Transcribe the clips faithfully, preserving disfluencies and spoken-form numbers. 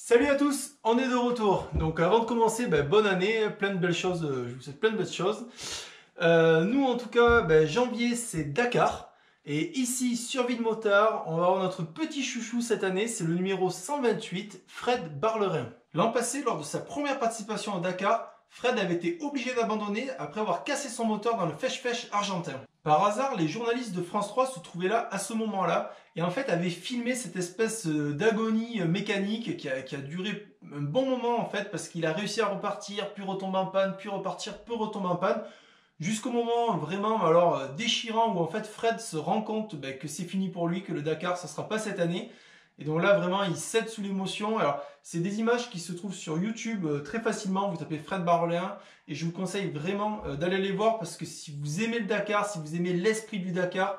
Salut à tous, on est de retour. Donc avant de commencer, ben, bonne année, plein de belles choses, je vous souhaite plein de belles choses. Euh, nous en tout cas, ben, janvier c'est Dakar. Et ici sur Vie de motard, on va avoir notre petit chouchou cette année, c'est le numéro cent vingt-huit, Fred Barlerin. L'an passé, lors de sa première participation à Dakar, Fred avait été obligé d'abandonner après avoir cassé son moteur dans le fesh-fesh argentin. Par hasard, les journalistes de France trois se trouvaient là à ce moment-là et en fait avaient filmé cette espèce d'agonie mécanique qui a, qui a duré un bon moment en fait, parce qu'il a réussi à repartir, puis retomber en panne, puis repartir, puis retomber en panne, jusqu'au moment vraiment alors déchirant où en fait Fred se rend compte ben, que c'est fini pour lui, que le Dakar ça sera pas cette année. Et donc là, vraiment, il cède sous l'émotion. Alors, c'est des images qui se trouvent sur YouTube euh, très facilement. Vous tapez Fred Barlerin et je vous conseille vraiment euh, d'aller les voir, parce que si vous aimez le Dakar, si vous aimez l'esprit du Dakar,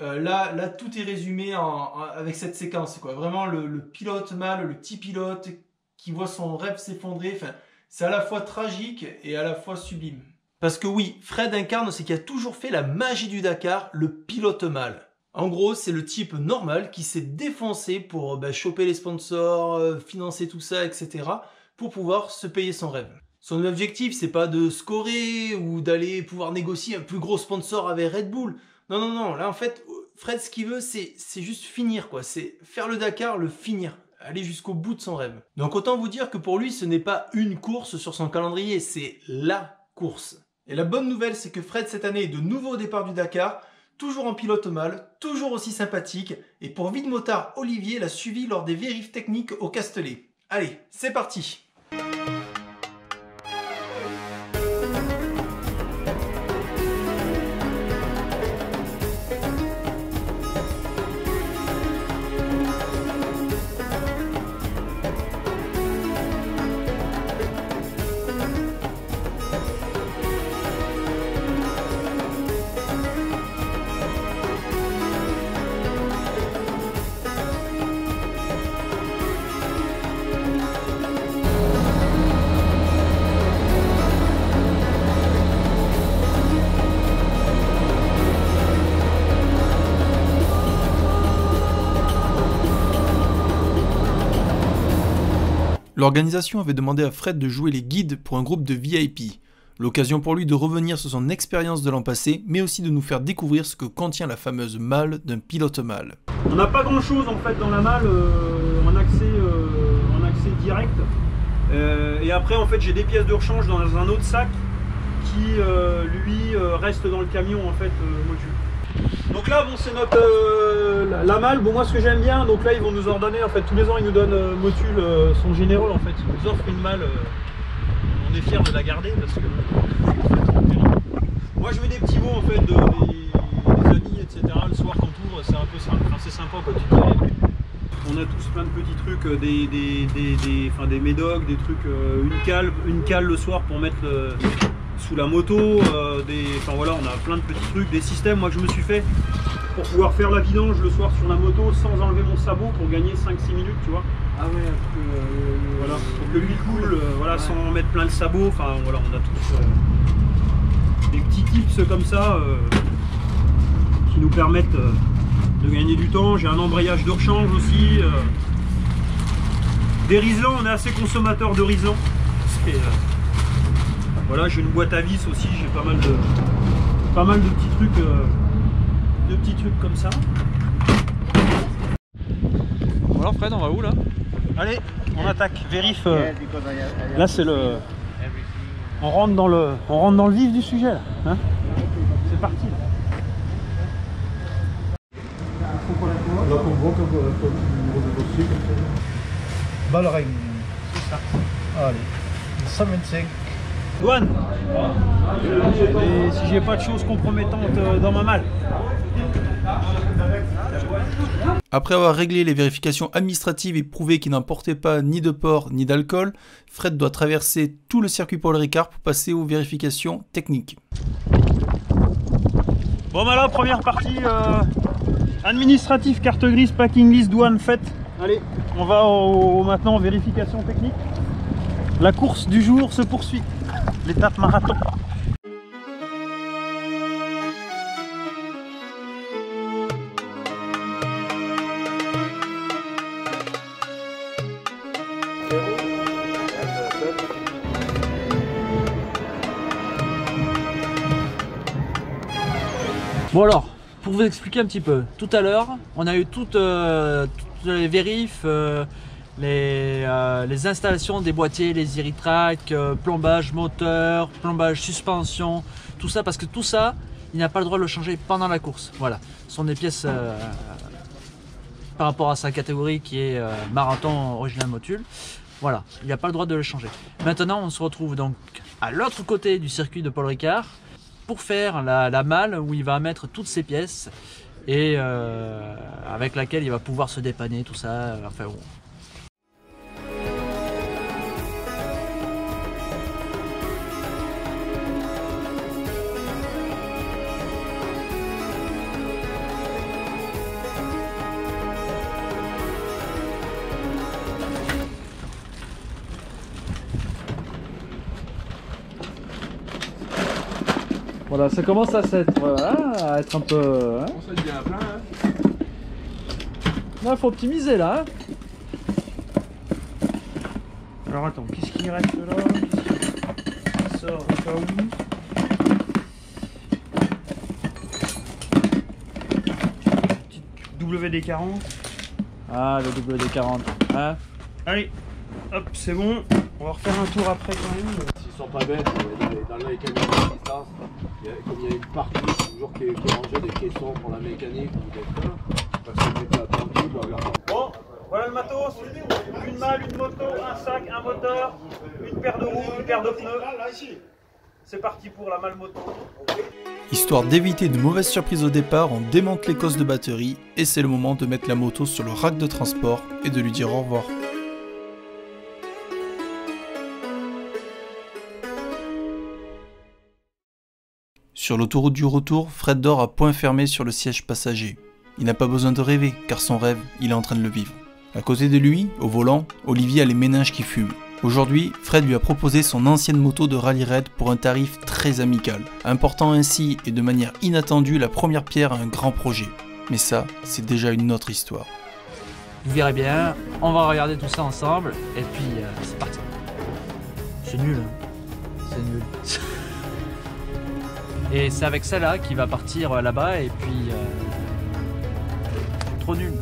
euh, là, là, tout est résumé en, en, avec cette séquence, quoi. Vraiment, le, le pilote mâle, le petit pilote qui voit son rêve s'effondrer. Enfin, c'est à la fois tragique et à la fois sublime. Parce que oui, Fred incarne ce qui a toujours fait la magie du Dakar, le pilote mâle. En gros, c'est le type normal qui s'est défoncé pour bah, choper les sponsors, euh, financer tout ça, et cetera pour pouvoir se payer son rêve. Son objectif, c'est pas de scorer ou d'aller pouvoir négocier un plus gros sponsor avec Red Bull. Non, non, non. Là, en fait, Fred, ce qu'il veut, c'est juste finir, quoi. C'est faire le Dakar, le finir. Aller jusqu'au bout de son rêve. Donc, autant vous dire que pour lui, ce n'est pas une course sur son calendrier. C'est LA course. Et la bonne nouvelle, c'est que Fred, cette année, est de nouveau au départ du Dakar. Toujours en pilote mâle, toujours aussi sympathique, et pour Vie de motard, Olivier l'a suivi lors des vérifs techniques au Castellet. Allez, c'est parti! L'organisation avait demandé à Fred de jouer les guides pour un groupe de V I P, l'occasion pour lui de revenir sur son expérience de l'an passé, mais aussi de nous faire découvrir ce que contient la fameuse malle d'un pilote mâle. On n'a pas grand chose en fait dans la malle euh, en, accès, euh, en accès direct, euh, et après en fait j'ai des pièces de rechange dans un autre sac qui euh, lui euh, reste dans le camion en fait euh, Motul. Donc là bon c'est notre euh, La, la malle, bon moi ce que j'aime bien, donc là ils vont nous en donner en fait, tous les ans ils nous donnent euh, Motul, euh, sont généreux en fait, ils nous offrent une malle, euh, on est fiers de la garder parce que euh, moi je mets des petits mots en fait, de, des, des amis etc, le soir quand on ouvre, c'est un peu sympa, enfin, sympa quoi, tu dirais. On a tous plein de petits trucs, euh, des, des, des, des, enfin, des médocs, des trucs, euh, une, cale, une cale le soir pour mettre le, sous la moto, euh, des, enfin voilà on a plein de petits trucs, des systèmes moi que je me suis fait pour pouvoir faire la vidange le soir sur la moto sans enlever mon sabot pour gagner cinq six minutes tu vois. Ah ouais, parce que, euh, voilà, pour que l'huile coule, euh, voilà, ouais. Sans mettre plein de sabots, enfin voilà on a tous euh, des petits tips comme ça euh, qui nous permettent euh, de gagner du temps. J'ai un embrayage de rechange aussi, euh, des riselants, on est assez consommateur de riselants, euh, voilà j'ai une boîte à vis aussi, j'ai pas mal de pas mal de petits trucs euh, deux petits trucs comme ça. Bon alors Fred, on va où là? Allez, on attaque, vérif. Euh, là c'est le... On rentre dans le on rentre dans le vif du sujet là. Hein, c'est parti. Barlerin. C'est ça. Allez, cent vingt-cinq. Douane. Et si j'ai pas de choses compromettantes dans ma malle. Après avoir réglé les vérifications administratives et prouvé qu'il n'emportait pas ni de porc ni d'alcool, Fred doit traverser tout le circuit Paul Ricard pour passer aux vérifications techniques. Bon bah là, première partie euh, administrative, carte grise, packing list, douane, fête. Allez, on va au, maintenant aux vérifications techniques. La course du jour se poursuit, l'étape marathon. Bon alors, pour vous expliquer un petit peu, tout à l'heure, on a eu toutes, euh, toutes les vérifs, euh, les, euh, les installations des boîtiers, les iritracks, euh, plombage moteur, plombage suspension, tout ça, parce que tout ça, il n'a pas le droit de le changer pendant la course. Voilà, ce sont des pièces euh, par rapport à sa catégorie qui est euh, Marathon Original Motul. Voilà, il n'y a pas le droit de le changer. Maintenant, on se retrouve donc à l'autre côté du circuit de Paul Ricard pour faire la, la malle où il va mettre toutes ses pièces et euh, avec laquelle il va pouvoir se dépanner, tout ça. Enfin, bon. Voilà, ça commence à s'être, voilà, à être un peu... Hein. On se dit à plein, hein. Non, faut optimiser, là. Alors, attends, qu'est-ce qui reste là? Ça sort au cas où. W D quarante. Ah, le W D quarante. Hein. Allez, hop, c'est bon. On va refaire un tour après, quand même. Sont pas bêtes, dans les camions de distance, comme il y a une partie toujours qui est, qui est rangée des caissons pour la mécanique ou des freins, parce qu'on n'est pas attendu, bah regarde. Bon, voilà le matos, une malle, une moto, un sac, un moteur, une paire de roues, une paire de pneus. C'est parti pour la malle moto. Histoire d'éviter de mauvaises surprises au départ, on démonte les cosses de batterie et c'est le moment de mettre la moto sur le rack de transport et de lui dire au revoir. Sur l'autoroute du retour, Fred dort à point fermé sur le siège passager. Il n'a pas besoin de rêver, car son rêve, il est en train de le vivre. À côté de lui, au volant, Olivier a les méninges qui fument. Aujourd'hui, Fred lui a proposé son ancienne moto de rallye raid pour un tarif très amical, important ainsi et de manière inattendue la première pierre à un grand projet. Mais ça, c'est déjà une autre histoire. Vous verrez bien, on va regarder tout ça ensemble, et puis euh, c'est parti. C'est nul, hein. C'est nul. Et c'est avec celle-là qui va partir là-bas et puis... Euh, trop nul.